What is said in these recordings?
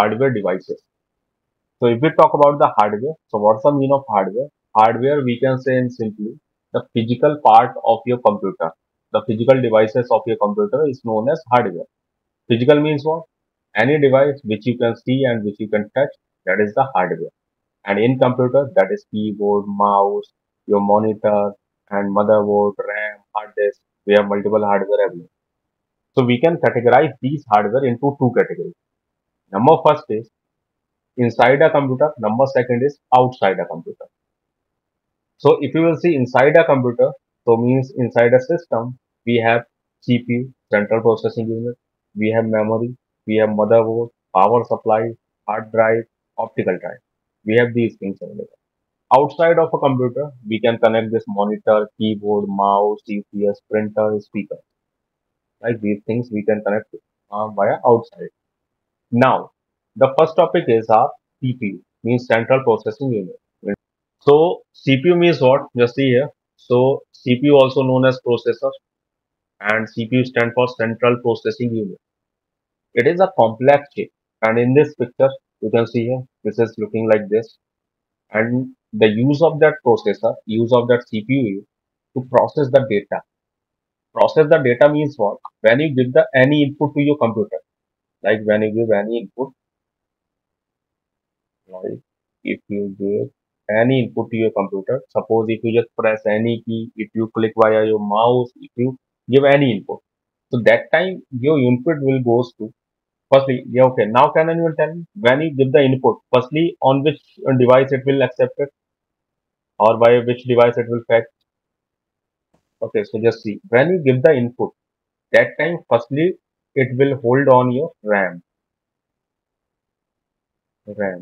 hardware devices. So if we talk about the hardware, so what's the mean of hardware? Hardware, we can say in simply, the physical part of your computer, the physical devices of your computer is known as hardware. Physical means what? Any device which you can see and which you can touch, that is the hardware. And in computer, that is keyboard, mouse, your monitor, and motherboard, RAM, hard disk. We have multiple hardware available. So we can categorize these hardware into two categories. Number first is inside a computer. Number second is outside a computer. So if you will see inside a computer, so means inside a system, we have CPU, central processing unit, we have memory, we have motherboard, power supply, hard drive, optical drive. We have these things available. Outside of a computer, we can connect this monitor, keyboard, mouse, GPS, printer, speaker. Like these things we can connect via outside. Now, the first topic is our CPU, means central processing unit. So, CPU means what? Just see here. So, CPU also known as processor, and CPU stands for central processing unit. It is a complex chip, and in this picture, you can see here, this is looking like this. And the use of that processor, use of that CPU to process the data. Process the data means what? When you give the any input to your computer, like when you give any input, like if you give any input to your computer, suppose if you just press any key, if you click via your mouse, if you give any input, so that time your input will goes to, firstly, yeah, okay, now can anyone tell me when you give the input, firstly on which device it will accept it or by which device it will fetch? Okay, so just see, when you give the input, that time firstly it will hold on your RAM, right?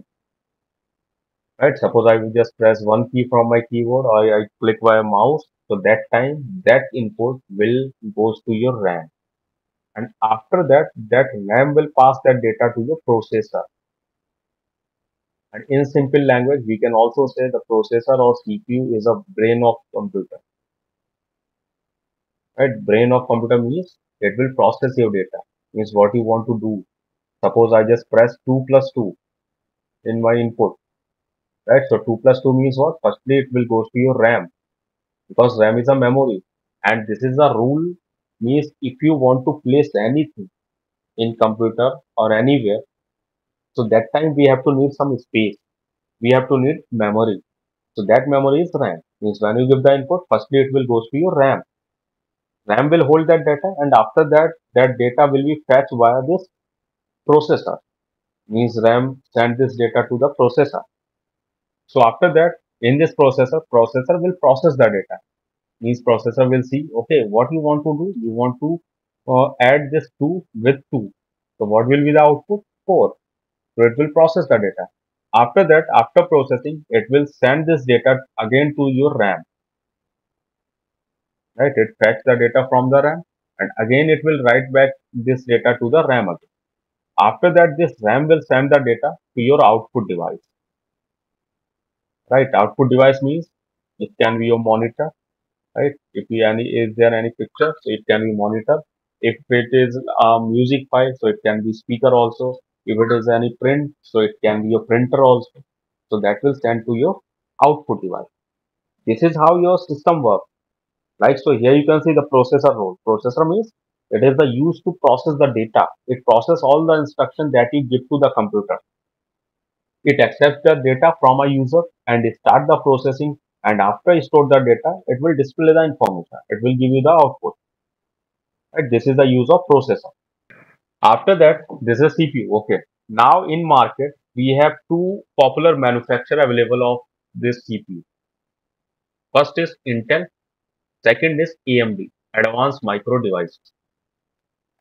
Suppose I will just press one key from my keyboard or I click via mouse, so that time that input will goes to your RAM, and after that, that RAM will pass that data to your processor. And in simple language, we can also say the processor or CPU is a brain of computer. Right, brain of computer means it will process your data, means what you want to do. Suppose I just press 2 plus 2 in my input, right? So 2 plus 2 means what? Firstly, it will go to your RAM, because RAM is a memory, and this is a rule, means if you want to place anything in computer or anywhere, so that time we have to need some space, we have to need memory. So that memory is RAM, means when you give the input, firstly it will go to your RAM. RAM will hold that data, and after that, that data will be fetched via this processor. Means RAM sends this data to the processor. So after that, in this processor will process the data. Means processor will see, okay, what you want to do? You want to add this 2 with 2. So what will be the output? 4. So it will process the data. After that, after processing, it will send this data again to your RAM. Right, it fetches the data from the RAM, and again it will write back this data to the RAM again. After that, this RAM will send the data to your output device. Right, output device means it can be your monitor. Right, if you is there any picture, so it can be monitor. If it is a music file, so it can be speaker also. If it is any print, so it can be your printer also. So that will send to your output device. This is how your system works. Like, so here you can see the processor role. Processor means it is the use to process the data. It processes all the instructions that you give to the computer. It accepts the data from a user and it starts the processing, and after it stores the data, it will display the information. It will give you the output. Right? This is the use of processor. After that, this is CPU. Okay. Now in market, we have two popular manufacturers available of this CPU. First is Intel. Second is AMD, Advanced Micro Devices.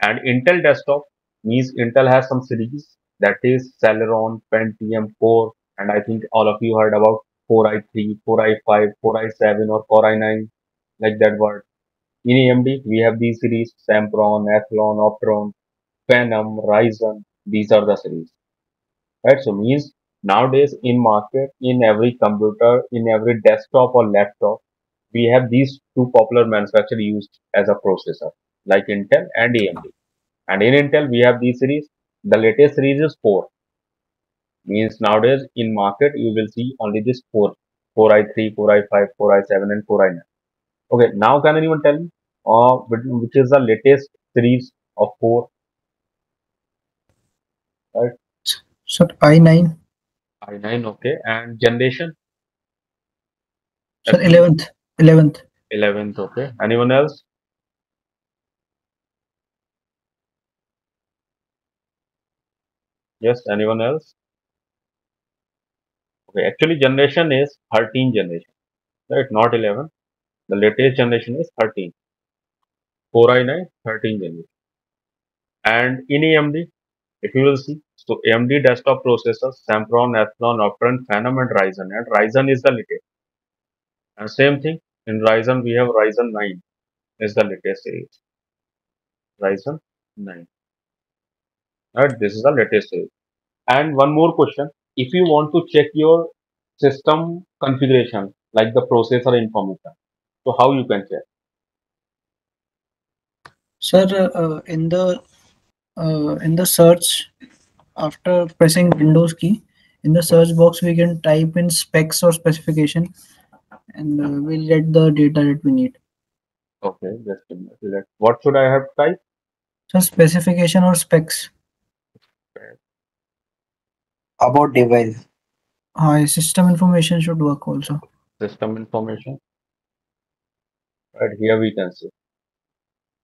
And Intel desktop means Intel has some series, that is Celeron, Pentium, Core, and I think all of you heard about Core i3, Core i5, Core i7 or Core i9, like that word. In AMD, we have these series, Sempron, Athlon, Opteron, Phenom, Ryzen, these are the series. Right, so means nowadays in market, in every computer, in every desktop or laptop, we have these two popular manufacturers used as a processor, like Intel and AMD. And in Intel, we have these series. The latest series is 4. Means nowadays in market you will see only this Core i3, Core i5, Core i7 and Core i9. Okay, now can anyone tell me which is the latest series of Core? Right. So i9. i9, okay, and generation? So 11th, okay. Anyone else? Yes, anyone else? Okay, actually generation is 13 generation, right? Not 11. The latest generation is 13. Core i9, 13 generation. And in AMD, if you will see, so AMD desktop processors, Sempron, Athlon, Opteron, Phenom and Ryzen. And Ryzen is the latest. And same thing, in Ryzen we have Ryzen 9 is the latest series. Ryzen 9. Right, this is the latest series. And one more question. If you want to check your system configuration, like the processor information, so how you can check? Sir, in the search, after pressing Windows key, in the search box we can type in specs or specification, and we'll get the data that we need. Okay, just a minute. What should I have typed? So specification or specs. About device. System information should work also. System information. Right here we can see.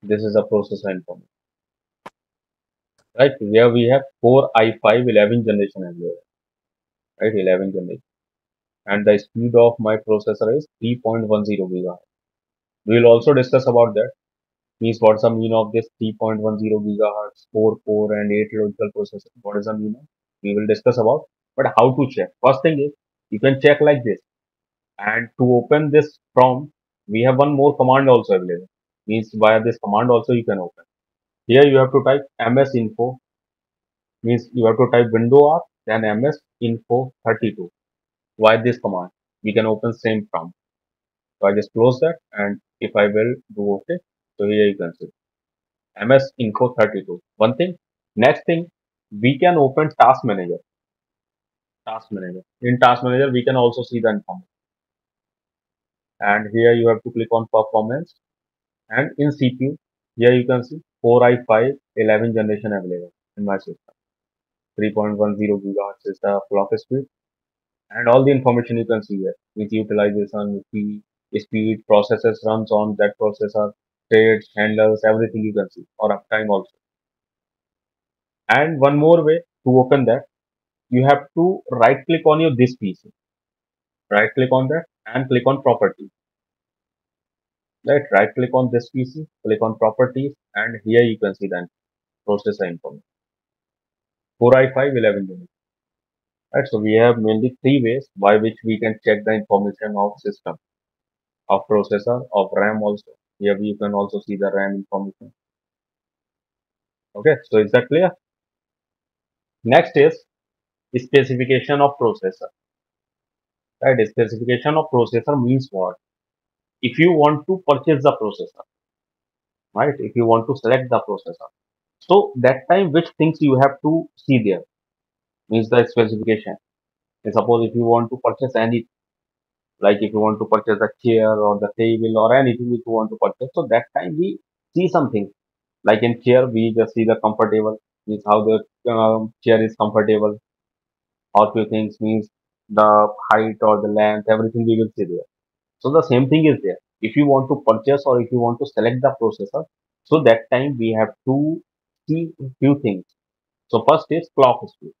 This is a processor information. Right here we have Core i5 11 generation as well. Right, 11 generation. And the speed of my processor is 3.10 GHz. We will also discuss about that. Means what's the mean of this 3.10 GHz, 4 core and 8 logical processor? What is the mean of? We will discuss about, but how to check? First thing is, you can check like this, and to open this prompt we have one more command also available. Means via this command also you can open. Here you have to type ms info, means you have to type window r then ms info 32. Via this command we can open same prompt. So I just close that, and if I will do okay, so here you can see ms info 32. One thing. Next thing, we can open task manager. In task manager we can also see the information, and here you have to click on performance. And in CPU, here you can see Core i5 11 generation available in my system. 3.10 GHz is the clock speed, and all the information you can see here with utilization, with the speed, processes runs on that processor, states, handlers, everything you can see, or uptime also. And one more way to open that, you have to right click on your this PC, right click on that and click on properties. Right click on this PC, click on properties, and here you can see then processor information. Core i5 11 unit. Right, so we have mainly three ways by which we can check the information of system, of processor, of RAM also. Here you can also see the RAM information. Okay, so is that clear? Next is specification of processor. Right, specification of processor means what? If you want to purchase the processor, right? If you want to select the processor, so that time which things you have to see there means the specification. And suppose if you want to purchase any, like if you want to purchase a chair or the table or anything if you want to purchase, so that time we see something. Like in chair, we just see the comfortable, means how the chair is comfortable, or few things means the height or the length, everything we will see there. So the same thing is there. If you want to purchase or if you want to select the processor, so that time we have to see few things. So first is clock speed.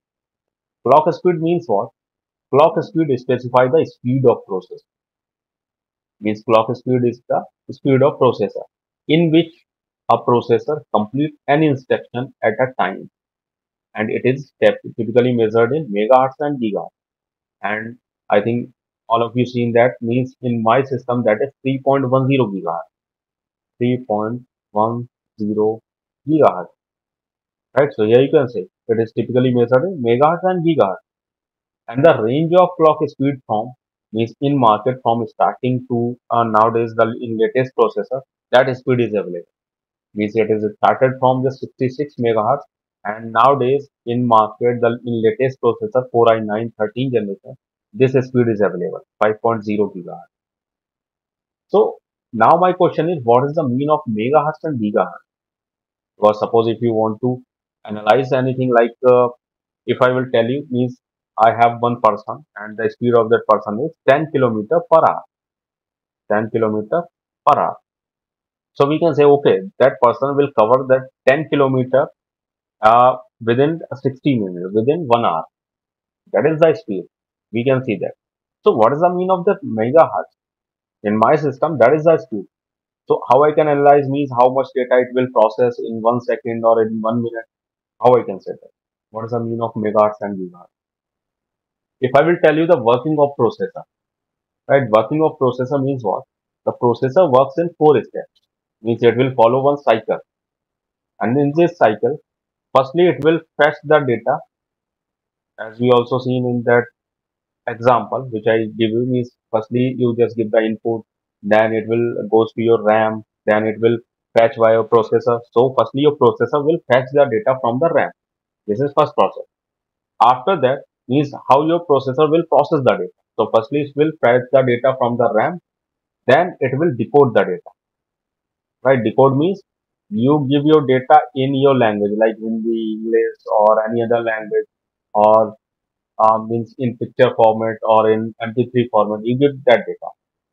Clock speed means what? Clock speed specifies the speed of processor. Means clock speed is the speed of processor in which a processor completes an instruction at a time, and it is typically measured in megahertz and gigahertz. And I think all of you seen that. Means in my system that is 3.10 gigahertz. 3.10 gigahertz. Right. So here you can say it is typically measured in megahertz and gigahertz. And the range of clock speed from means in market from starting to nowadays the in latest processor that speed is available. Means it is started from the 66 megahertz And nowadays in market, the latest processor Core i9 13th generation, this speed is available, 5.0 GHz. So now my question is, what is the mean of megahertz and gigahertz? Because suppose if you want to analyze anything, like if I will tell you is I have one person and the speed of that person is 10 km per hour. 10 km per hour. So we can say, okay, that person will cover that 10 km within 60 minutes, within 1 hour. That is the speed. We can see that. So what is the mean of that megahertz? In my system, that is the speed. So how I can analyze means how much data it will process in 1 second or in 1 minute. How I can say that? What is the mean of megahertz and gigahertz? If I will tell you the working of processor, right? Working of processor means what? The processor works in 4 steps. Means it will follow one cycle. And in this cycle, firstly, it will fetch the data, as we also seen in that example which I give you. Means firstly you just give the input, then it will goes to your RAM, then it will fetch via your processor. So firstly your processor will fetch the data from the RAM. This is first process. After that means how your processor will process the data. So firstly it will fetch the data from the RAM, then it will decode the data. Right? Decode means you give your data in your language, like Hindi, English or any other language, or means in picture format or in MP3 format, you give that data.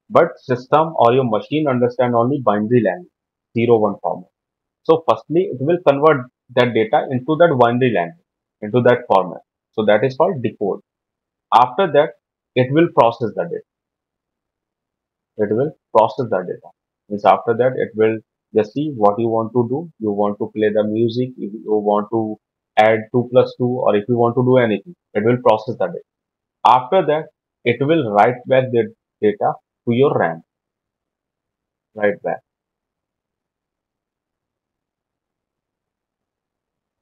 But system or your machine understand only binary language, 0-1 format. So firstly, it will convert that data into that binary language, into that format. So that is called decode. After that, it will process the data. It will process the data. Means after that, it will just see what you want to do. You want to play the music, if you want to add 2 plus 2, or if you want to do anything, it will process the data. After that, it will write back the data to your RAM. Write back.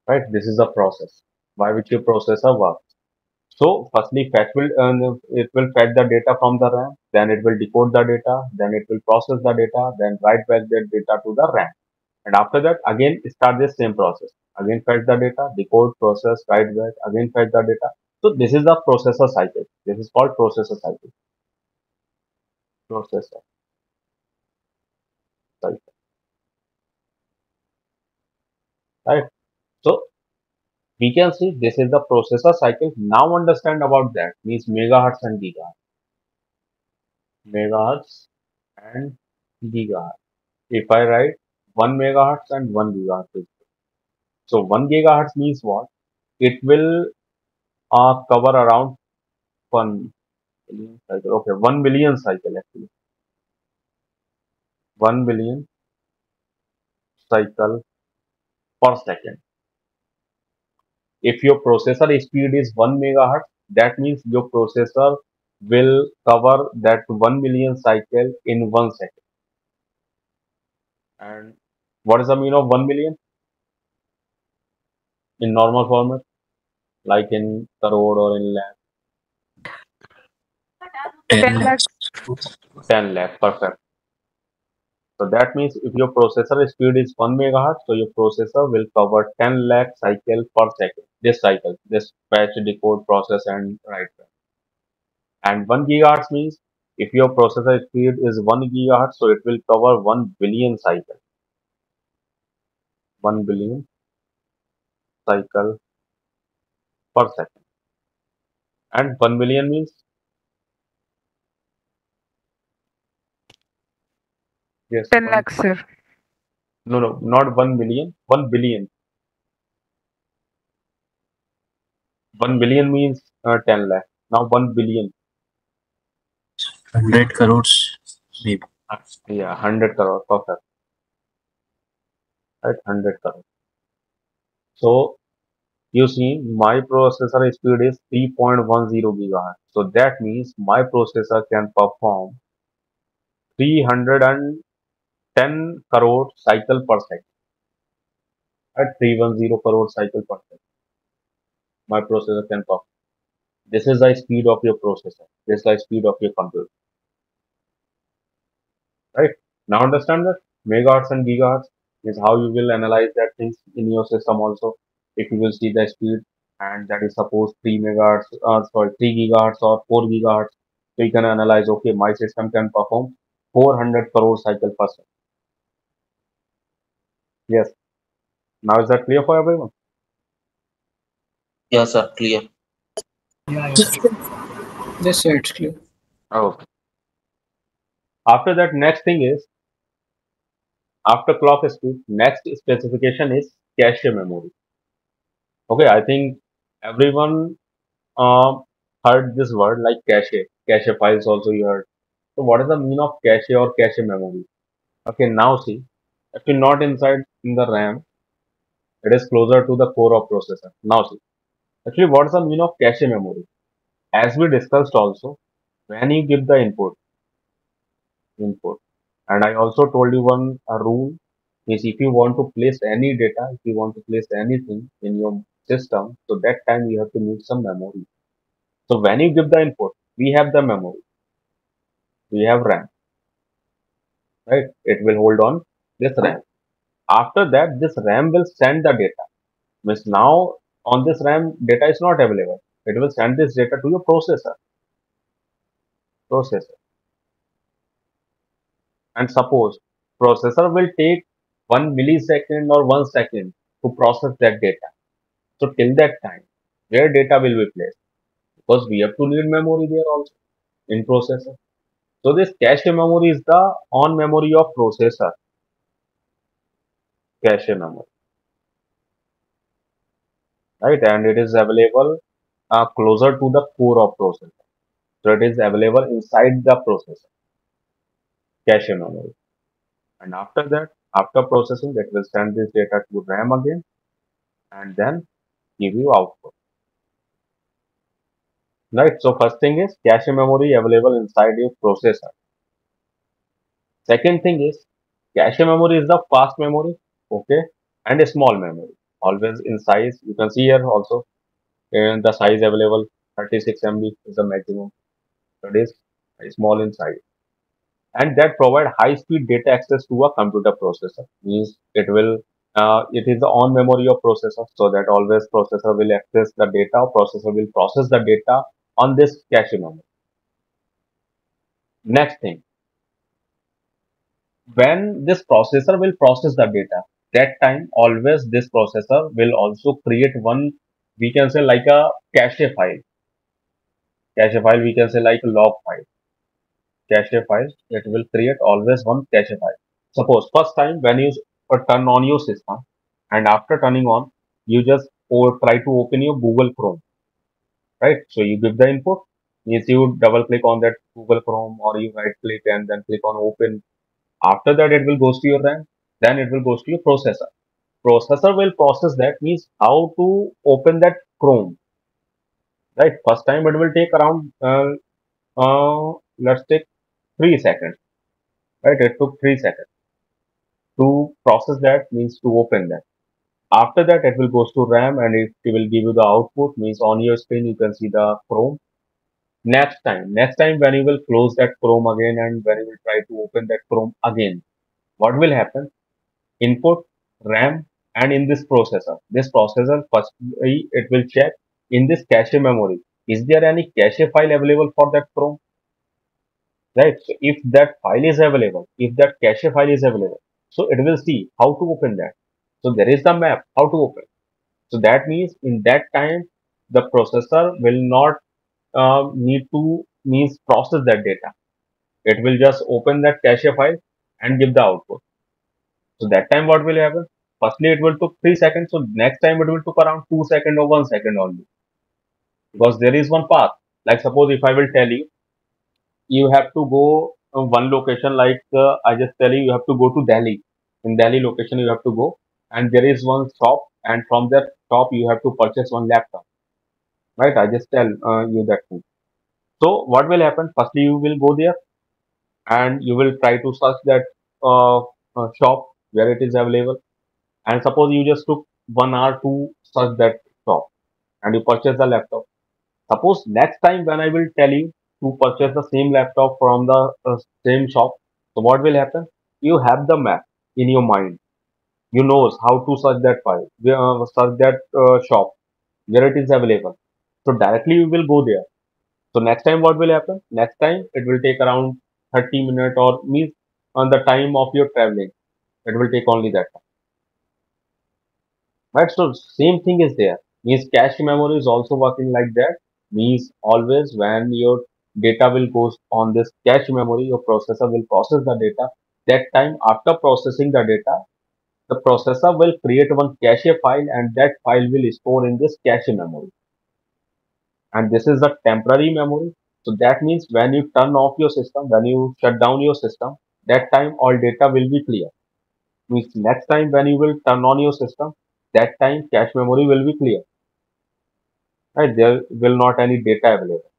Right, this is a process by which your processor works. So firstly, it will fetch the data from the RAM, then it will decode the data, then it will process the data, then write back the data to the RAM. And after that, again, start the same process. Again, fetch the data, decode, process, write back, again, fetch the data. So this is the processor cycle. This is called processor cycle. Processor cycle. Right. So we can see this is the processor cycle. Now understand about that. Means megahertz and gigahertz. Megahertz and gigahertz. If I write 1 megahertz and 1 gigahertz. So 1 gigahertz means what? It will cover around 1 million cycle. Okay, 1 million cycle actually. 1 million cycle per second. If your processor speed is 1 megahertz, that means your processor will cover that 1 million cycle in 1 second. And what is the mean of 1 million? In normal format, like in crore or in lakh. 10 lakhs. 10 lakh, perfect. So that means if your processor speed is 1 megahertz, so your processor will cover 10 lakh cycle per second. This cycle, this fetch, decode, process and write back. And 1 gigahertz means if your processor speed is 1 gigahertz, so it will cover 1 billion cycle. 1 billion cycle per second. And 1 million means, yes, 10 lakhs, sir. No, not 1 million, 1 billion. 1 billion means 10 lakh. Now 1 billion. 100 crores. Maybe. Yeah, 100 crores. Perfect. Right, 100 crores. So, you see, my processor speed is 3.10 gigahertz. So, that means my processor can perform 310 crore cycle per second. At 310 crore cycle per second. My processor can perform. This is the speed of your processor. This is the speed of your computer. Right? Now understand that megahertz and gigahertz is how you will analyze that things in your system also. if you will see the speed, and that is suppose 3 gigahertz or 4 gigahertz. So you can analyze, okay, my system can perform 400 crore cycle per second. Yes. Now is that clear for everyone? Yes, sir. Clear. Yeah, yes, sir. It's clear. Okay. After that, next thing is, after clock speed, next specification is cache memory. Okay, I think everyone heard this word like cache. Cache files also you heard. So what is the mean of cache or cache memory? Okay, now see, if you're not inside in the RAM, it is closer to the core of processor. Now see, actually what is the mean of cache memory? As we discussed also, when you give the input, and I also told you one rule is, if you want to place any data, if you want to place anything in your system, so that time you have to need some memory. So when you give the input, we have the memory, we have RAM, right? It will hold on this RAM. After that, this RAM will send the data. Means now on this RAM, data is not available. It will send this data to your processor. And suppose processor will take 1 millisecond or 1 second to process that data. So till that time, where data will be placed? Because we have to need memory there also in processor. So this cache memory is the on memory of processor. Cache memory, right? And it is available closer to the core of processor, so it is available inside the processor, cache memory. And after that, after processing, that will send this data to RAM again and then give you output, right? So first thing is cache memory available inside your processor. Second thing is cache memory is the fast memory. Okay, and a small memory, always in size. You can see here also, and the size available 36 MB is the maximum. That is small in size, and that provide high speed data access to a computer processor. Means it will, it is the on memory of processor, so that always processor will access the data. Processor will process the data on this cache memory. Next thing, when this processor will process the data, that time always this processor will also create one, we can say like a cache file. Cache file we can say like a log file. Cache file, it will create always one cache file. Suppose first time when you turn on your system, and after turning on, you just try to open your Google Chrome, right? So you give the input, means you double click on that Google Chrome, or you right click and then click on open. After that, it will goes to your RAM, then it will goes to your processor. Processor will process that, means how to open that Chrome, right? First time it will take around, let's take 3 seconds, right? It took 3 seconds to process that, means to open that. After that, it will goes to RAM and it will give you the output, means on your screen you can see the Chrome. Next time when you will close that Chrome again and when you will try to open that Chrome again, what will happen? Input, RAM, and in this processor. This processor first, it will check in this cache memory. Is there any cache file available for that Chrome? Right. So if that file is available, if that cache file is available, so it will see how to open that. So there is the map how to open. So that means in that time, the processor will not need to process that data. It will just open that cache file and give the output. So that time what will happen? Firstly, it will took 3 seconds. So next time it will took around 2 seconds or 1 second only, because there is one path. Like suppose if I will tell you, you have to go one location, like I just tell you, you have to go to Delhi. In Delhi location you have to go, and there is one shop, and from that shop you have to purchase one laptop. Right, I just tell you that thing. So what will happen? Firstly, you will go there and you will try to search that shop where it is available. And suppose you just took 1 hour to search that shop and you purchase the laptop. Suppose next time when I will tell you to purchase the same laptop from the same shop, so what will happen? You have the map in your mind. you knows how to search that file, search that shop where it is available. So directly you will go there. So next time what will happen? Next time it will take around 30 minutes or means on the time of your traveling. It will take only that time. Right, so same thing is there. Means cache memory is also working like that. Means always when your data will go on this cache memory, your processor will process the data. That time after processing the data, the processor will create one cache file and that file will store in this cache memory. And this is a temporary memory. So that means when you turn off your system, when you shut down your system, that time all data will be clear. Means next time when you will turn on your system, that time cache memory will be clear. Right? There will not any data available.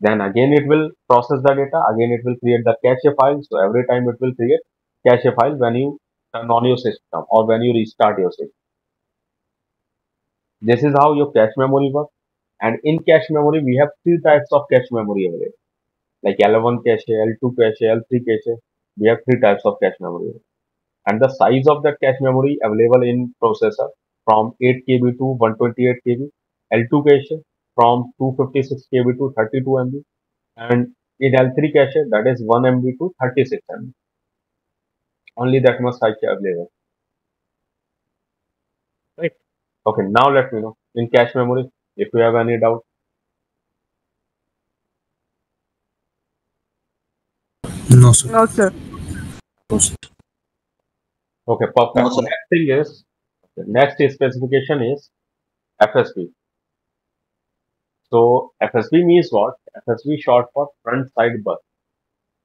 Then again it will process the data, again it will create the cache file. So every time it will create cache file when you turn on your system or when you restart your system. This is how your cache memory works. And in cache memory, we have three types of cache memory available, like L1 cache, L2 cache, L3 cache. We have three types of cache memory. And the size of that cache memory available in processor from 8 KB to 128 KB. L2 cache from 256 KB to 32 MB. And in L3 cache, that is 1 MB to 36 MB. Only that much size available. Right. Okay, now let me know in cache memory if you have any doubt. No, sir. No, sir. Okay, perfect. No, sir. Next thing is, next specification is FSB. So FSB means what? FSB short for front side bus.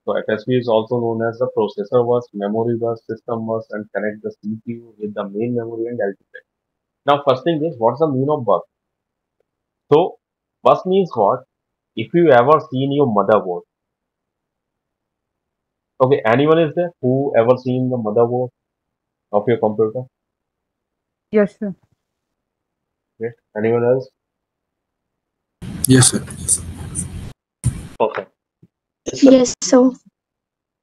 So FSB is also known as the processor bus, memory bus, system bus, and connect the CPU with the main memory and L2. Now first thing is, what's the meaning of bus? So bus means what? If you ever seen your motherboard. Okay, anyone is there who ever seen the motherboard of your computer? Yes, sir. Okay. Anyone else? Yes, sir. Yes, sir. Okay. Yes, sir. Yes, sir.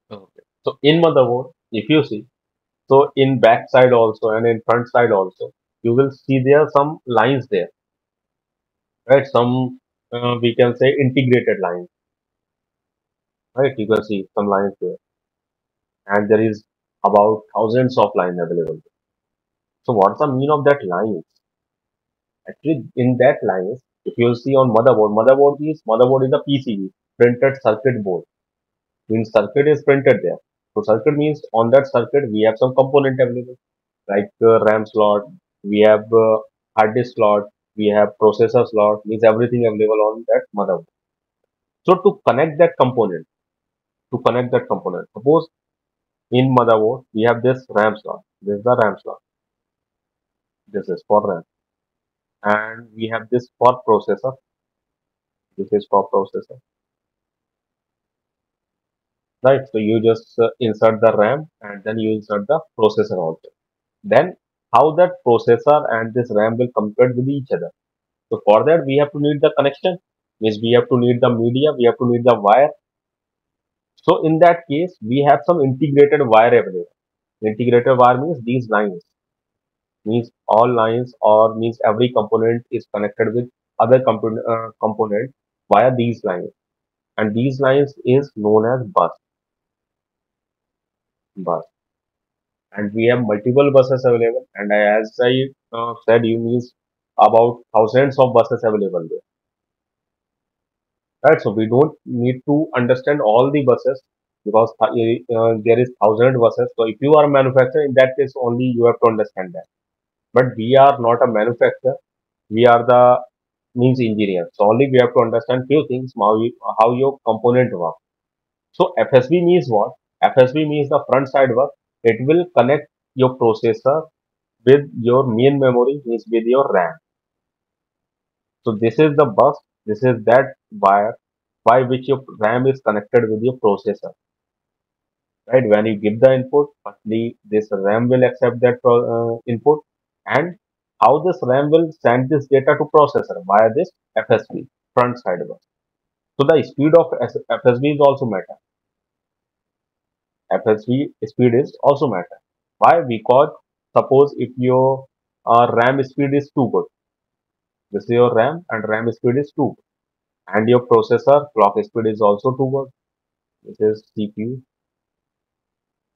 Okay. So in motherboard, if you see, so in back side also and in front side also, you will see there some lines there. Right, some we can say integrated lines. Right, you can see some lines there, and there is about thousands of lines available. So what's the mean of that lines? Actually, in that lines, if you see on motherboard is a PCB, printed circuit board. Means circuit is printed there. So circuit means on that circuit we have some component available, like RAM slot, we have hard disk slot. We have processor slot, means everything available on that motherboard. So to connect that component, suppose in motherboard, we have this RAM slot. This is the RAM slot. This is for RAM. And we have this for processor. This is for processor. Right, so you just insert the RAM and then you insert the processor also. Then how that processor and this RAM will compete with each other. So for that we have to need the connection, means we have to need the media, we have to need the wire. So in that case, we have some integrated wire available. Integrated wire means these lines, means all lines or means every component is connected with other component via these lines. And these lines is known as bus. Bus. And we have multiple buses available, and as I said, you means about thousands of buses available there. Right, so we don't need to understand all the buses because there is thousand buses. So if you are a manufacturer, in that case only you have to understand that. But we are not a manufacturer; we are the means engineers. So only we have to understand few things how your component works. So FSB means what? FSB means the front side work. It will connect your processor with your main memory, means with your RAM. So this is the bus, this is that wire by which your RAM is connected with your processor. Right? When you give the input, firstly this RAM will accept that input, and how this RAM will send this data to processor via this FSB, front side bus. So the speed of FSB is also matter. FSB speed is also matter. Why? Because Suppose if your RAM speed is 2 good, this is your RAM and RAM speed is 2 good, and your processor clock speed is also 2 good, this is CPU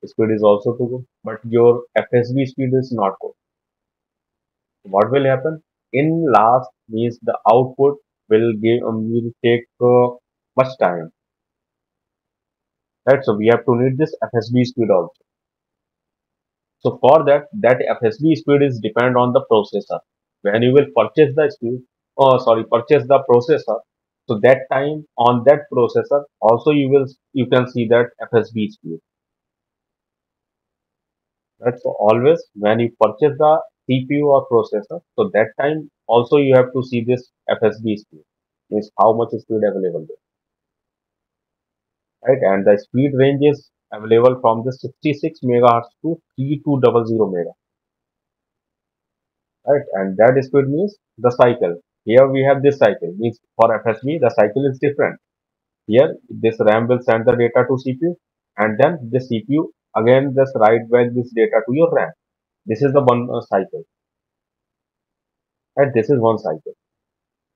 speed is also 2 good, but your FSB speed is not good. What will happen? In last means the output will give will take much time, right? So we have to need this FSB speed also. So for that FSB speed is depend on the processor. When you will purchase the speed, purchase the processor, so that time on that processor also you can see that FSB speed. Right? So always when you purchase the CPU or processor, so that time also you have to see this FSB speed, means how much speed available there, right? And the speed range is available from the 66 megahertz to 3200 megahertz, right? And that speed means the cycle. Here we have this cycle, means for FSB the cycle is different. Here this RAM will send the data to CPU, and then the CPU again just write back this data to your RAM. This is the one cycle, and this is one cycle.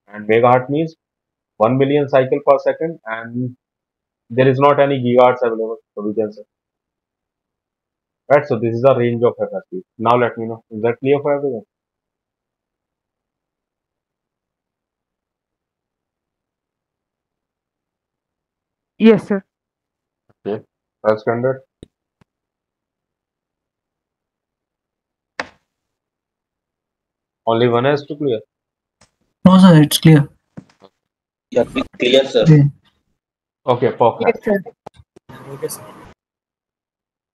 And megahertz means 1 million cycle per second, and there is not any gigahertz available, so we can say. Right, so this is the range of FSB. Now let me know, is that clear for everyone? Yes, sir. Okay, that's standard. Only one has to clear. No, sir, it's clear. Yeah, clear, sir. Yeah. Okay, perfect. Yes, sir. Okay, sir.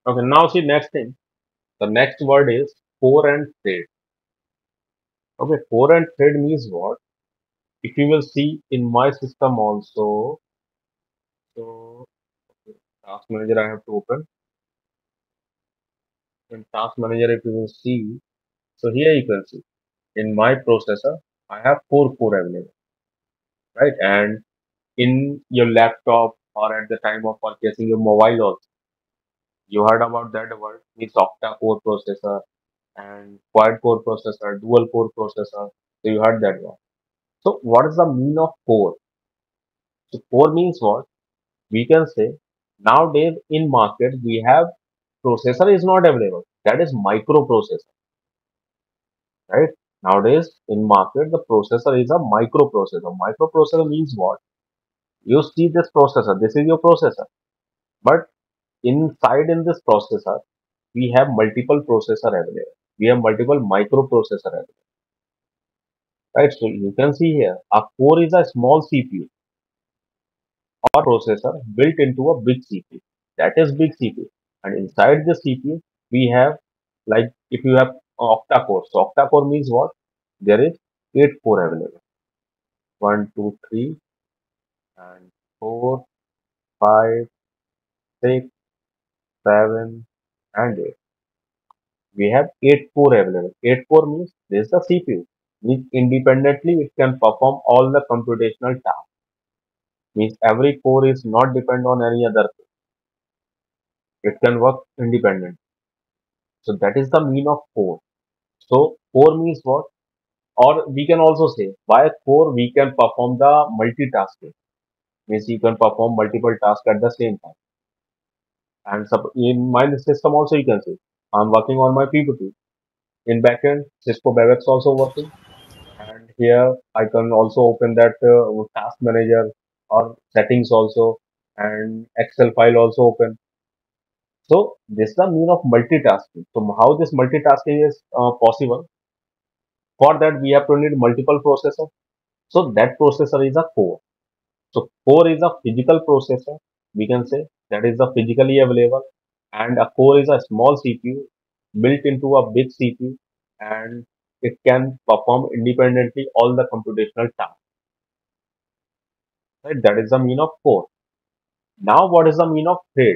Okay, now see next thing. The next word is core and thread. Okay, core and thread means what? If you will see in my system also, so okay, task manager I have to open. In task manager, if you will see, so here you can see. In my processor I have 4 core available, right? And in your laptop or at the time of purchasing your mobile also, you heard about that word, means octa core processor and quad core processor, dual core processor. So you heard that one. So what is the mean of core? So core means what? We can say nowadays in market we have processor is not available, that is microprocessor, right? Nowadays in market the processor is a microprocessor. Microprocessor means what? You see this processor, this is your processor, but inside in this processor we have multiple processor available, we have multiple microprocessor available, right? So you can see here a core is a small CPU or processor built into a big CPU, that is big CPU, and inside the CPU we have, like if you have octa core. So octa core means what? There is 8 core available. 1, 2, 3, and 4, 5, 6, 7, and 8. We have 8 core available. 8 core means this is the CPU, which independently it can perform all the computational tasks. Means every core is not dependent on any other core. It can work independently. So that is the mean of core. So core means what? Or we can also say by core we can perform the multitasking. Means you can perform multiple tasks at the same time. And in my system also you can see I'm working on my PPT. In backend, Cisco Webex also working. And here I can also open that task manager or settings also, and Excel file also open. So this is the mean of multitasking. So how this multitasking is possible? For that we have to need multiple processors. So that processor is a core. So core is a physical processor, we can say, that is the physically available, and a core is a small CPU built into a big CPU, and it can perform independently all the computational tasks. Right? That is the mean of core. Now what is the mean of thread?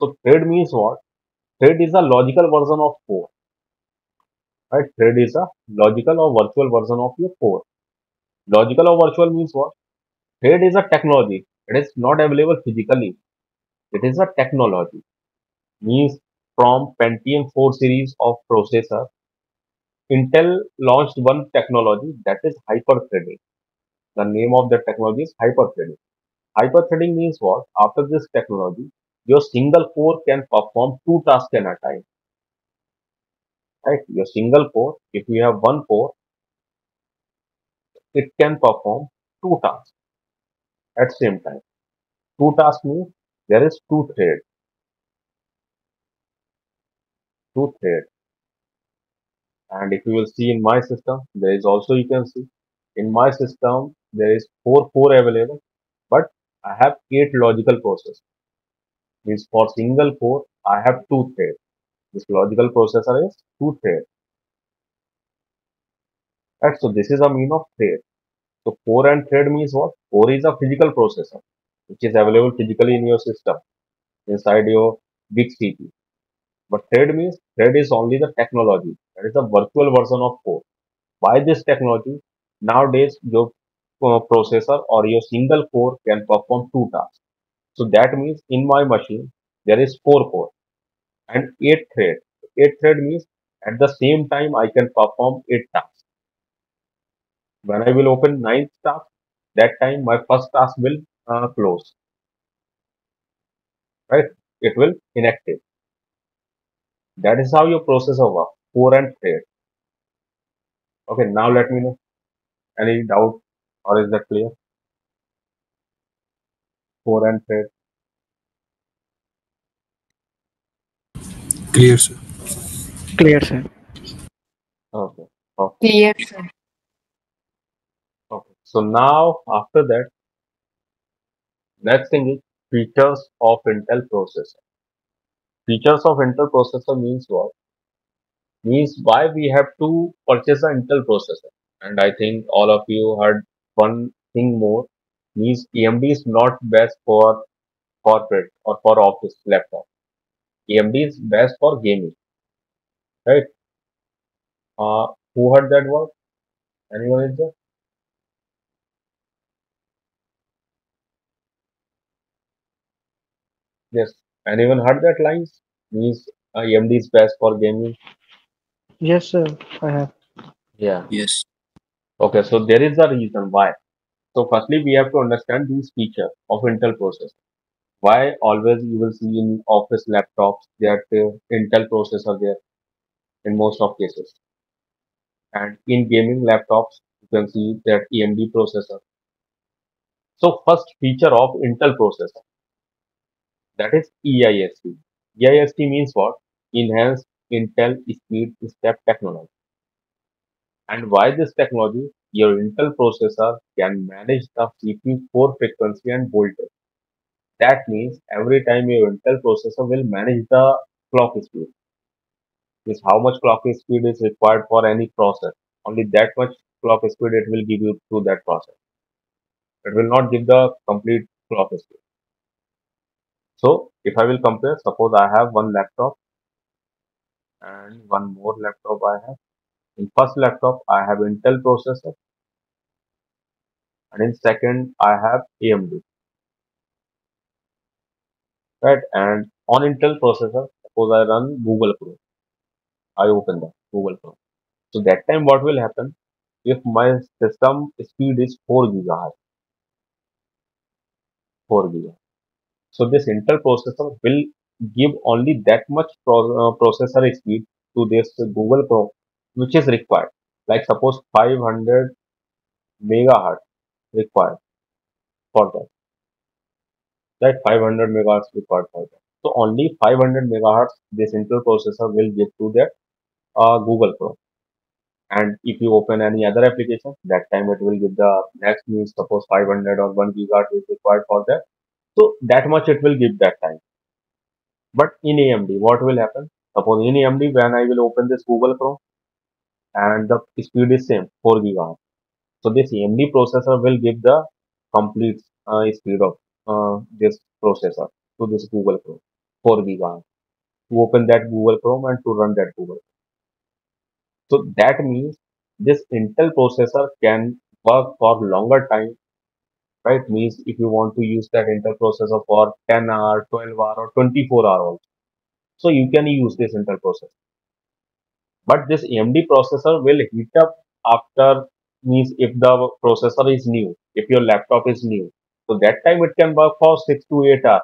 So thread means what? Thread is a logical version of core. Right? Thread is a logical or virtual version of your core. Logical or virtual means what? Thread is a technology. It is not available physically. It is a technology. Means from Pentium 4 series of processor, Intel launched one technology, that is hyper-threading. The name of the technology is hyper-threading. Hyper-threading means what? After this technology, your single core can perform 2 tasks at a time. Right? Your single core, if you have one core, it can perform 2 tasks at same time. 2 tasks means there is 2 threads. 2 threads. And if you will see in my system, there is also, you can see in my system there is 4 available, but I have 8 logical processors. Means for single core I have 2 threads. This logical processor is 2 threads. Right, so this is a mean of thread. So core and thread means what? Core is a physical processor which is available physically in your system inside your big CPU. But thread means thread is only the technology, that is the virtual version of core. By this technology, nowadays your processor or your single core can perform 2 tasks. So that means in my machine there is 4 core and 8 thread. 8 thread means at the same time I can perform 8 tasks. When I will open 9th task, that time my first task will close. Right? It will inactive. That is how your processor works, core and thread. Okay, now let me know. Any doubt or is that clear? Core and thread. Clear, sir. Clear, sir. Okay. Okay. Clear, sir. Okay. So now after that, next thing is features of Intel processor. Features of Intel processor means what? Means why we have to purchase an Intel processor. And I think all of you heard one thing more. Means AMD is not best for corporate or for office laptop. AMD is best for gaming. Right? Who heard that word? Anyone is there? Yes. Anyone heard that lines? Means AMD is best for gaming. Yes, sir. I have. Yeah. Yes. Okay. So there is a reason why. So firstly, we have to understand these features of Intel processor. Why always you will see in office laptops that Intel processor there in most of cases, and in gaming laptops you can see that AMD processor. So first feature of Intel processor, that is EIST. EIST means what? Enhanced Intel Speed Step Technology. And why this technology? Your Intel processor can manage the CPU core frequency and voltage. That means every time your Intel processor will manage the clock speed. Means how much clock speed is required for any process. Only that much clock speed it will give you through that process. It will not give the complete clock speed. So if I will compare, suppose I have one laptop and one more laptop I have. In first laptop, I have Intel processor, and in second, I have AMD. Right, and on Intel processor, suppose I run Google Chrome. I open that Google Chrome. So that time what will happen? If my system speed is 4 GHz, 4 GHz. So this Intel processor will give only that much processor speed to this Google Chrome, which is required. Like suppose 500 megahertz required for that. Like 500 megahertz required for that. So only 500 megahertz this Intel processor will give to that Google Chrome. And if you open any other application, that time it will give the next news. Suppose 500 or 1 gigahertz is required for that. So that much it will give that time. But in AMD, what will happen? Suppose in AMD, when I will open this Google Chrome and the speed is same, 4 GHz. So this AMD processor will give the complete speed of this processor to this Google Chrome, 4 GHz. To open that Google Chrome and to run that Google Chrome. So that means this Intel processor can work for longer time. Right, means if you want to use that Intel processor for 10 hour, 12 hour or 24 hours also, So you can use this Intel processor. But this AMD processor will heat up after, means if the processor is new, if your laptop is new. So that time it can work for 6 to 8 hours.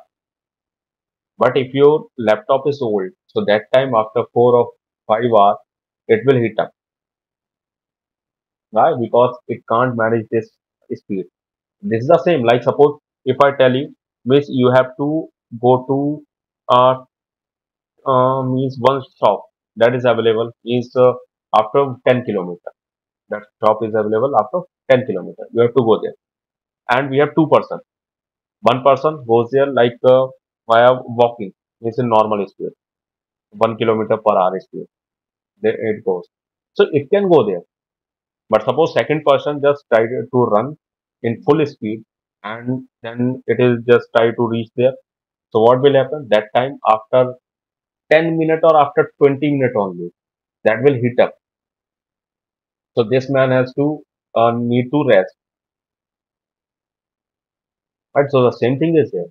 But if your laptop is old, so that time after 4 or 5 hours, it will heat up. Why? Because it can't manage this speed. This is the same. Like suppose if I tell you, means you have to go to means one shop that is available is after 10 kilometers. That shop is available after 10 kilometers. You have to go there, and we have 2 persons. One person goes there like via walking. It's a normal speed, 1 kilometer per hour speed. There it goes. So it can go there. But suppose second person just tried to run in full speed and then it is just try to reach there. So what will happen? That time after 10 minutes or after 20 minutes only, that will heat up. So this man has to need to rest. Right. So the same thing is there.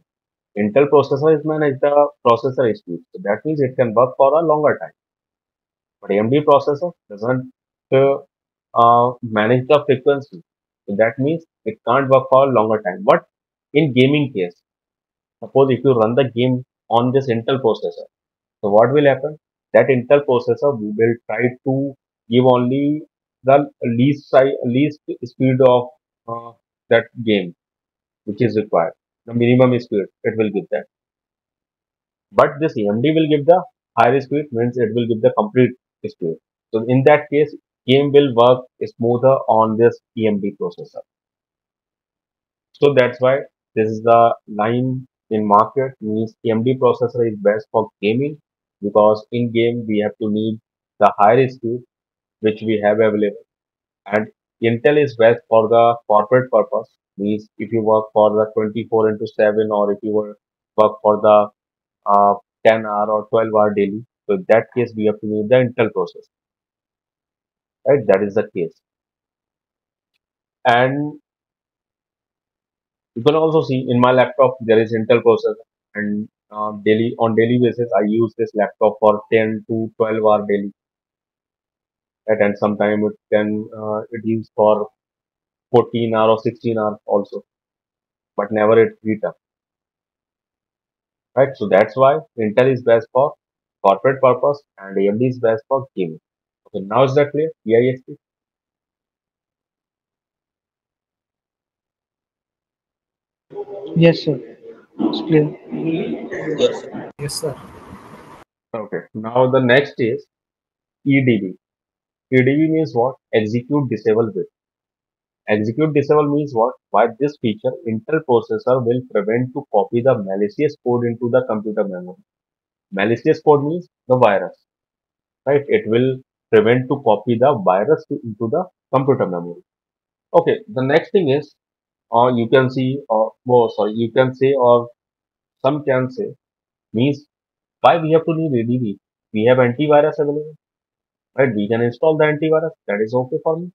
Intel processor is managed the processor speed. So that means it can work for a longer time. But AMD processor doesn't manage the frequency. So that means it can't work for a longer time. But in gaming case, suppose if you run the game on this Intel processor, so what will happen? That Intel processor will try to give only the least speed of that game which is required. The minimum speed it will give that. But this AMD will give the higher speed, means it will give the complete speed. So in that case, game will work smoother on this AMD processor. So that's why this is the line in market, means AMD processor is best for gaming, because in game we have to need the higher speed which we have available, and Intel is best for the corporate purpose, means if you work for the 24/7 or if you work for the 10-hour or 12-hour daily. So in that case we have to need the Intel processor. Right, that is the case. And you can also see in my laptop there is Intel processor, and on daily basis I use this laptop for 10 to 12 hour daily. Right, and sometimes it can it used for 14 hour or 16 hour also, but never it heat up. Right, so that's why Intel is best for corporate purpose and AMD is best for gaming. So now is that clear? EIST. Yes, sir. It's clear. Yes, sir. Yes, sir. Okay. Now the next is EDB. EDB means what? Execute disable bit. Execute disable means what? By this feature, Intel processor will prevent to copy the malicious code into the computer memory. Malicious code means the virus, right? It will prevent to copy the virus into the computer memory. Okay, the next thing is, you can see, you can say, or some can say, means why we have to need EDB? We have antivirus available, right? We can install the antivirus, that is okay for me.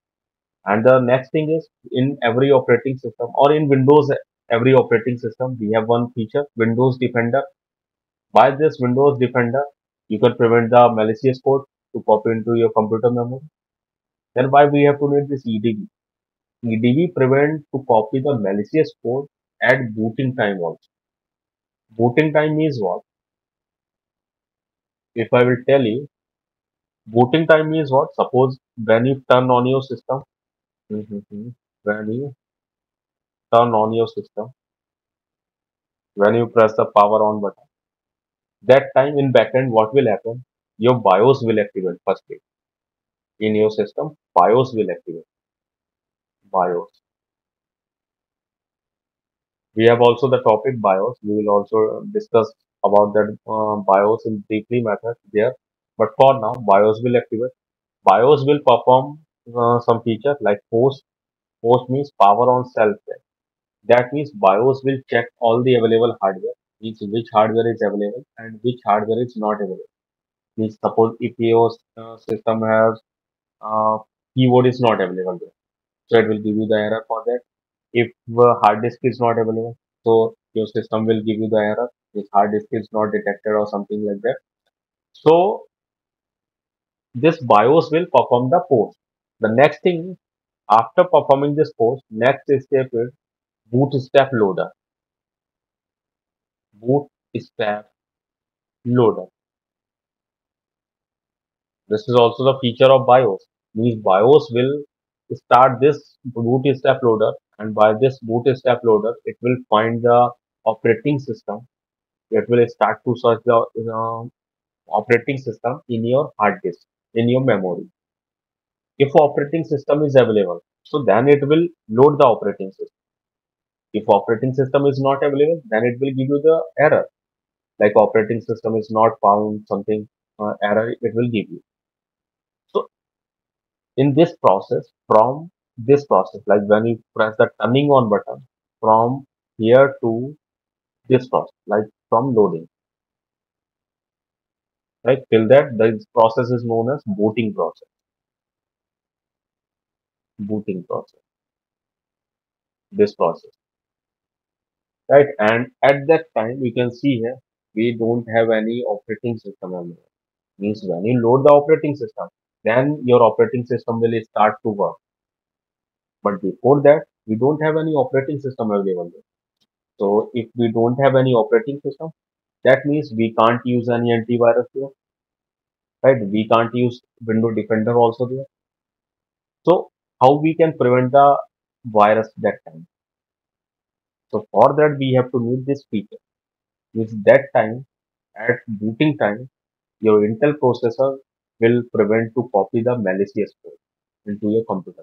And the next thing is, in every operating system, or in Windows, every operating system, we have one feature, Windows Defender. By this Windows Defender, you can prevent the malicious code to copy into your computer memory. Then why we have to need this EDB? EDB prevent to copy the malicious code at booting time also. Booting time means what? If I will tell you, booting time means what? Suppose when you turn on your system, when you press the power on button, that time in backend what will happen? Your BIOS will activate firstly. In your system, BIOS will activate. BIOS. We have also the topic BIOS. We will also discuss about that BIOS in deeply matter there. But for now, BIOS will activate. BIOS will perform some features like POST. POST means power on self check. That means BIOS will check all the available hardware. Means which hardware is available and which hardware is not available. Means suppose if your system has keyboard is not available there, so it will give you the error for that. If hard disk is not available, so your system will give you the error, this hard disk is not detected or something like that. So this BIOS will perform the POST. The next thing after performing this POST, next step is bootstrap loader. Bootstrap loader. This is also the feature of BIOS. Means BIOS will start this bootstrap loader, and by this bootstrap loader, it will find the operating system. It will start to search the operating system in your hard disk, in your memory. If operating system is available, so then it will load the operating system. If operating system is not available, then it will give you the error. Like operating system is not found, something error it will give you. So in this process, from this process, like when you press the turning on button, from here to this process, like from loading, right, till that, this process is known as booting process. Booting process. This process, right? And at that time, you can see here we don't have any operating system anymore. Means when you load the operating system, then your operating system will start to work. But before that, we don't have any operating system available. So if we don't have any operating system, that means we can't use any antivirus here, right? We can't use Windows Defender also there. So how we can prevent the virus that time? So for that, we have to need this feature. With that time, at booting time, your Intel processor will prevent to copy the malicious code into your computer.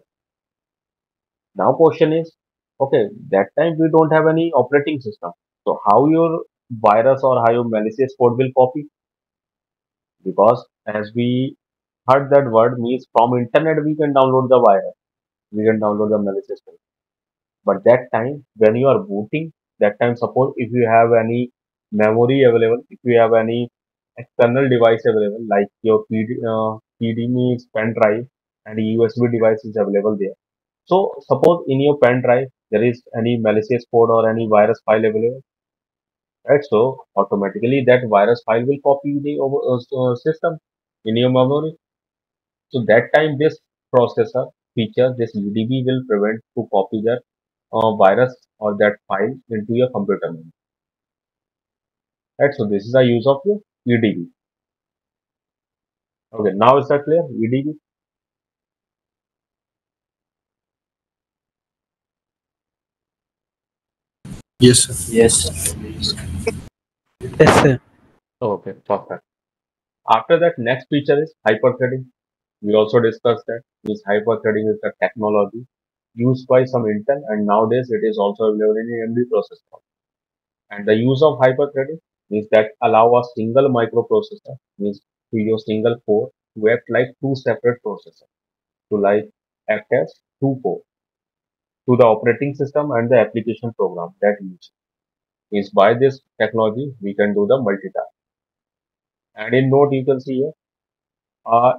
Now question is, okay, that time we don't have any operating system. So how your virus or how your malicious code will copy? Because as we heard that word, means from internet we can download the virus. We can download the malicious code. But that time when you are booting, that time suppose if you have any memory available, if you have any external device available, like your PDME pen drive and USB device is available there. So suppose in your pen drive there is any malicious code or any virus file available, right? So automatically that virus file will copy the system in your memory. So that time this processor feature, this EDB will prevent to copy that virus or that file into your computer memory. Right? So this is the use of your EDB. Okay, now is that clear? EDB. Yes, sir. Yes, sir. Yes, sir. Okay, perfect. After that, next feature is hyper-threading. We also discussed that. This hyper-threading is the technology used by some Intel, and nowadays it is also available in AMD processor. And the use of hyper-threading means that allow a single microprocessor, means to your single core, to act like two separate processors, to like act as two cores, to the operating system and the application program that uses. Means by this technology, we can do the multitask. And in note, you can see here,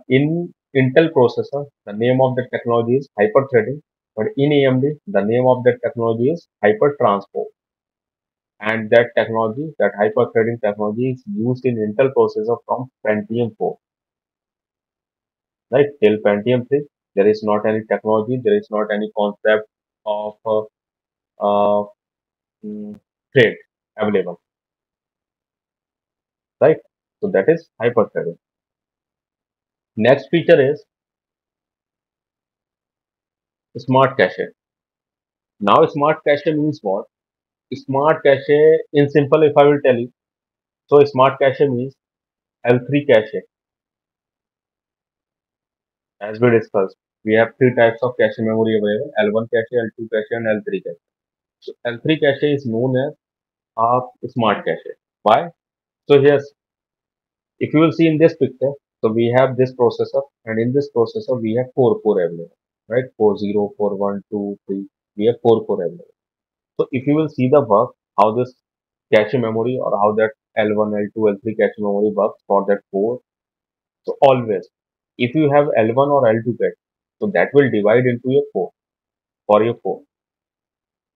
in Intel processor, the name of the technology is hyper-threading, but in AMD, the name of the technology is hyper-transport. And that technology, that hyper-threading technology is used in Intel processor from Pentium 4. Right, till Pentium 3, there is not any technology, there is not any concept of thread available, right? So that is hyper-threading. Next feature is smart cache. Now smart cache means what? Smart cache, in simple, if I will tell you, so smart cache means L3 cache. As we discussed, we have three types of cache memory available: L1 cache, L2 cache, and L3 cache. So L3 cache is known as a smart cache. Why? So here's, if you will see in this picture, so we have this processor, and in this processor we have four core available, right? 4, 0, 4, 1, 2, 3. We have four core available. So if you will see the work, how this cache memory or how that L1, L2, L3 cache memory works for that core. So always, if you have L1 or L2 cache, so that will divide into your core, for your core.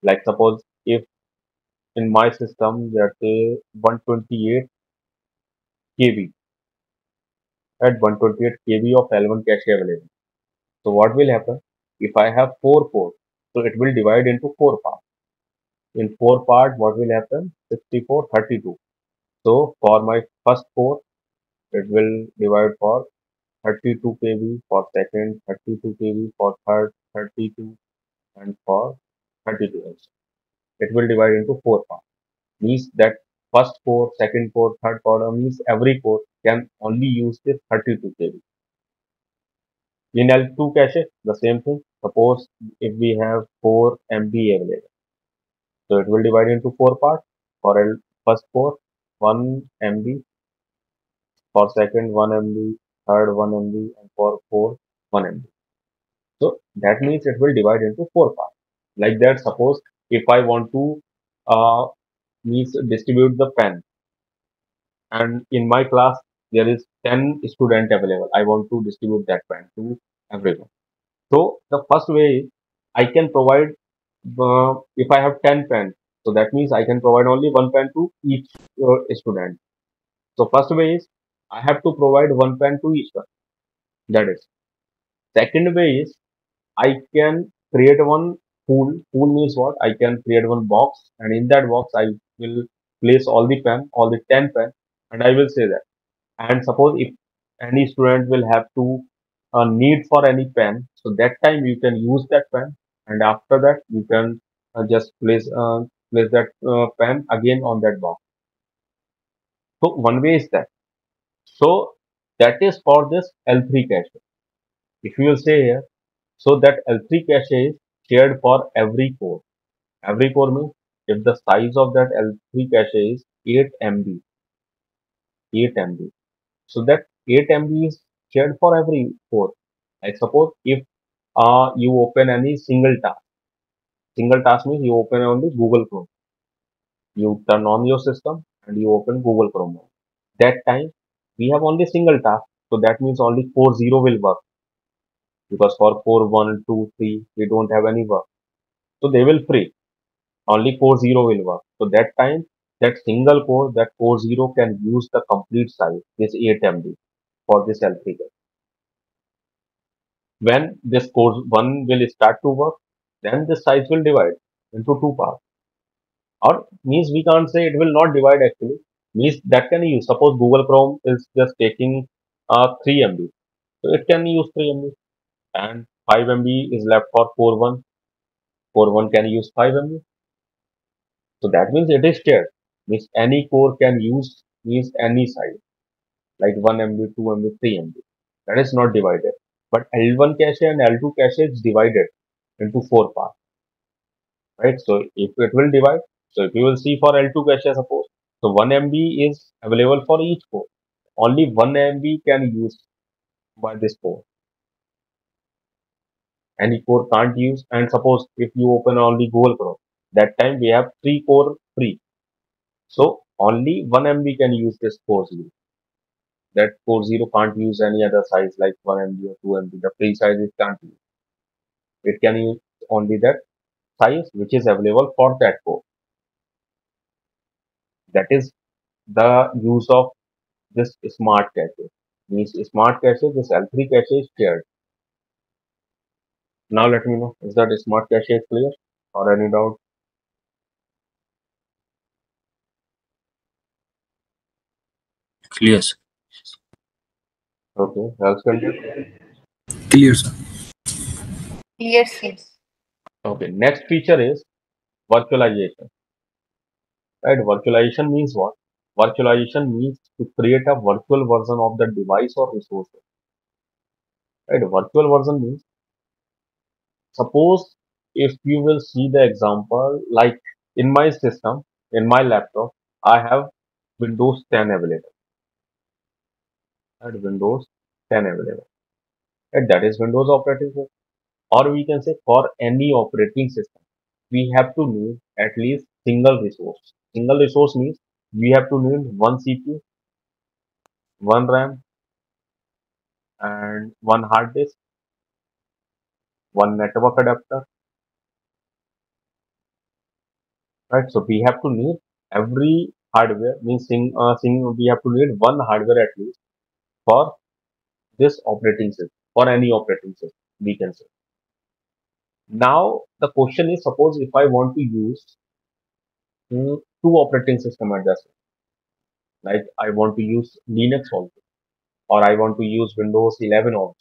Like suppose if in my system there is 128 KB at 128 KB of L1 cache available. So what will happen? If I have 4 ports, so it will divide into 4 parts. In 4 parts, what will happen? 64, 32. So for my first port, it will divide for 32 KB, for second, 32 KB, for third, 32, and for 32 also. It will divide into 4 parts. Means that first port, second port, third port, means every port can only use this 32 KB. In L2 cache, the same thing. Suppose if we have 4 MB available, so it will divide into 4 parts. For first port, 1 MB. For second, 1 MB. Third, 1 MB. And for fourth, 1 MB. So that means it will divide into 4 parts. Like that, suppose if I want to means distribute the pen, and in my class there is 10 students available, I want to distribute that pen to everyone. So the first way is, I can provide if I have 10 pens, so that means I can provide only one pen to each student. So first way is, I have to provide one pen to each one. That is. Second way is, I can create one pool. Pool means what? I can create one box, and in that box I will place all the pen, all the 10 pen, and I will say that. And suppose if any student will have to need for any pen, so that time you can use that pen, and after that you can just place that pen again on that box. So one way is that. So that is for this L3 cache. If you will say here, so that L3 cache is shared for every core. Every core means if the size of that L3 cache is 8 MB. 8 MB. So that 8 MB is shared for every core. Like suppose if you open any single task. Single task means you open only Google Chrome. You turn on your system and you open Google Chrome. That time we have only single task. So that means only core 0 will work. Because for core 1, 2, 3, we don't have any work. So they will free. Only core 0 will work. So that time, that single core, that core 0 can use the complete size, this 8 MB for this L3 cache. When this core 1 will start to work, then this size will divide into 2 parts. Or means we can't say it will not divide actually. Means that can use. Suppose Google Chrome is just taking 3 MB. So it can use 3 MB. And 5 MB is left for core 1. Core 1 can use 5 MB. So that means it is shared. Means any core can use means any size. Like 1 MB, 2 MB, 3 MB. That is not divided. But L1 cache and L2 cache is divided into 4 parts. Right. So if it will divide. So if you will see for L2 cache, suppose. So 1 MB is available for each core. Only 1 MB can use by this core. Any core can't use, and suppose if you open only Google Chrome, that time we have 3 core free. So only 1 MB can use this core 0. That core 0 can't use any other size like 1 MB or 2 MB. The free size it can't use. It can use only that size which is available for that core. That is the use of this smart cache. Means smart cache, this L3 cache is shared. Now let me know, is that smart cache is clear or any doubt? Clear, sir. Okay, else can do? Clear, sir. Yes, yes. Okay, next feature is virtualization. Right, virtualization means what? Virtualization means to create a virtual version of the device or resource. Right, virtual version means, suppose if you will see the example, like in my system, in my laptop, I have Windows 10 available. And Windows 10 available. And that is Windows operating system. Or we can say for any operating system, we have to need at least single resource. Single resource means we have to need one CPU, one RAM, and one hard disk, one network adapter, right? So we have to need every hardware, means we have to need one hardware at least for this operating system or any operating system, we can say. Now the question is, suppose if I want to use two operating system addresses, like I want to use Linux also, or I want to use Windows 11 also.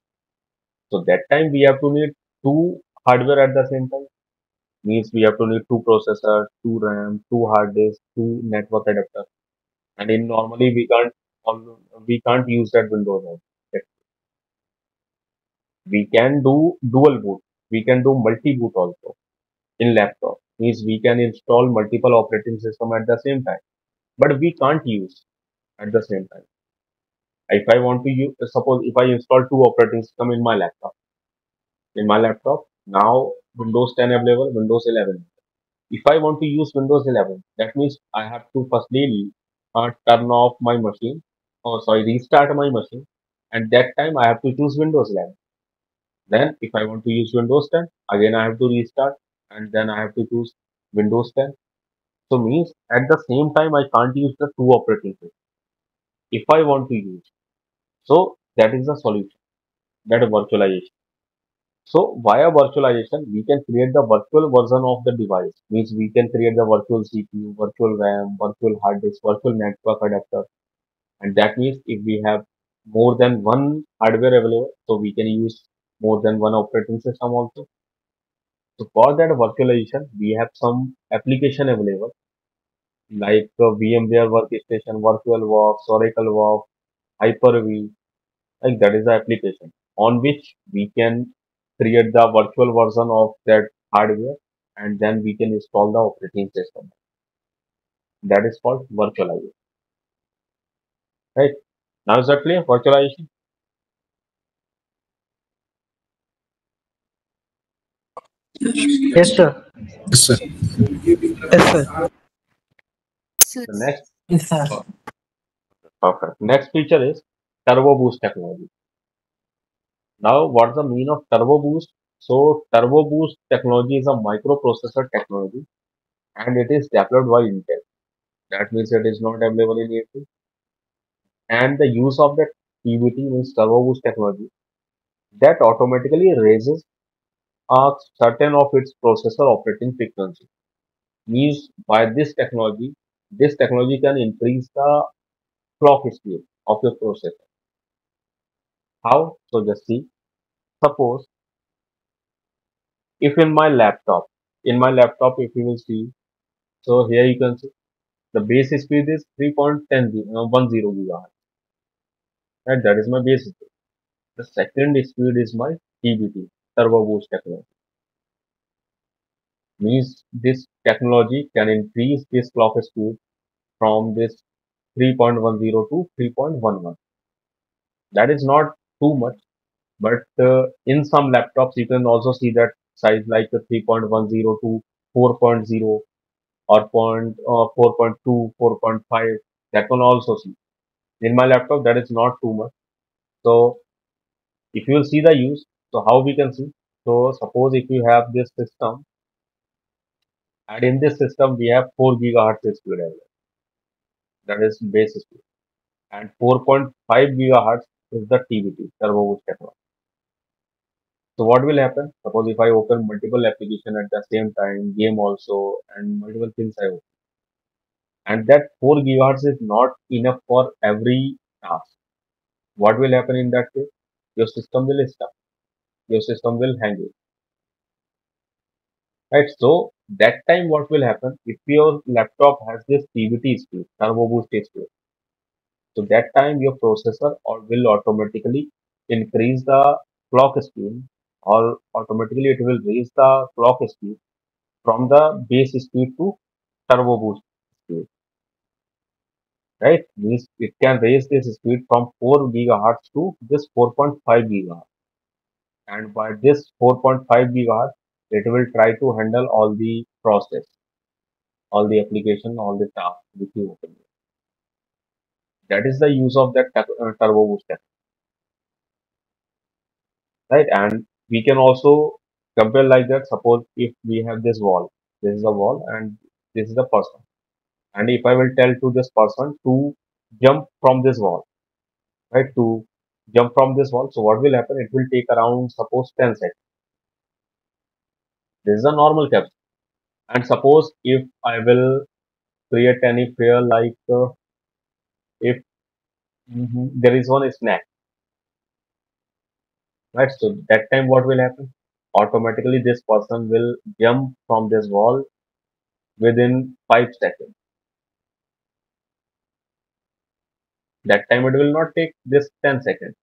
So that time we have to need two hardware at the same time. Means we have to need two processors, two RAM, two hard disks, two network adapters. And in normally we can't use that Windows also. We can do dual boot. We can do multi-boot also in laptop. Means we can install multiple operating system at the same time, but we can't use at the same time. If I want to use, suppose if I install two operating system in my laptop, now Windows 10 available, Windows 11. If I want to use Windows 11, that means I have to firstly turn off my machine, restart my machine, and that time I have to choose Windows 11. Then if I want to use Windows 10, again I have to restart and then I have to choose Windows 10. So means at the same time I can't use the two operating systems if I want to use. So that is the solution, that is virtualization. So via virtualization we can create the virtual version of the device. Means we can create the virtual CPU, virtual RAM, virtual hard disk, virtual network adapter. And that means if we have more than one hardware available, so we can use more than one operating system also. So for that virtualization, we have some application available like VMware Workstation, VirtualBox, Oracle VM, Hyper-V. Like that is the application on which we can create the virtual version of that hardware and then we can install the operating system. That is called virtualization. Right? Now is that clear? Virtualization. Yes, sir. Yes, sir. Yes, sir. The next, yes, sir. Okay. Next feature is turbo boost technology. Now, what's the mean of turbo boost? So, turbo boost technology is a microprocessor technology, and it is developed by Intel. That means it is not available in AP. And the use of that TBT means turbo boost technology that automatically raises a certain of its processor operating frequency. Means by this technology can increase the clock speed of your processor. How? So just see, suppose if in my laptop if you will see, so here you can see the base speed is 3.10 GHz, and that is my base speed. The second speed is my TBT, turbo boost technology. Means this technology can increase this clock speed from this 3.10 to 3.11. That is not too much, but in some laptops you can also see that size like 3.10 to 4.0 or 4.2, 4.5. That one also see. In my laptop that is not too much. So if you will see the use, so how we can see? So suppose if you have this system, and in this system we have 4 GHz speed available. That is base speed. And 4.5 GHz is the TBT, turbo boost technology. So what will happen? Suppose if I open multiple applications at the same time, game also, and multiple things I open. And that 4 GHz is not enough for every task. What will happen in that case? Your system will stop. Your system will hang it. Right, so that time what will happen if your laptop has this TBT speed, turbo boost speed? So that time your processor will automatically increase the clock speed, or automatically it will raise the clock speed from the base speed to turbo boost speed. Right, means it can raise this speed from 4 GHz to this 4.5 GHz. And by this 4.5 GHz, it will try to handle all the process, all the application, all the tasks which you open. That is the use of that turbo boost technology. Right, and we can also compare like that. Suppose if we have this wall, this is a wall and this is a person. And if I will tell to this person to jump from this wall, right, to jump from this wall. So what will happen? It will take around, suppose, 10 seconds. This is a normal capture. And suppose if I will create any player like if there is one snack, right? So that time what will happen? Automatically this person will jump from this wall within 5 seconds. That time it will not take this 10 seconds.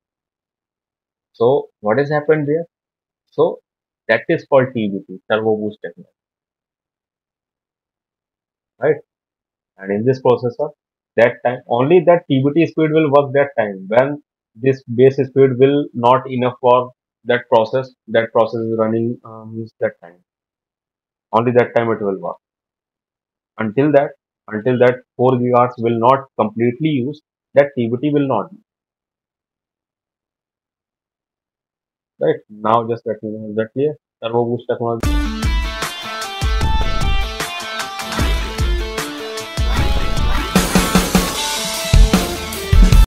So what has happened there? So that is called TBT, turbo boost technology. Right? And in this processor, that time only that TBT speed will work that time when this base speed will not enough for that process. That process is running that time. Only that time it will work. Until that 4 GHz will not completely used, that TBT will not be. Right? Now just let me know exactly turbo boost technology.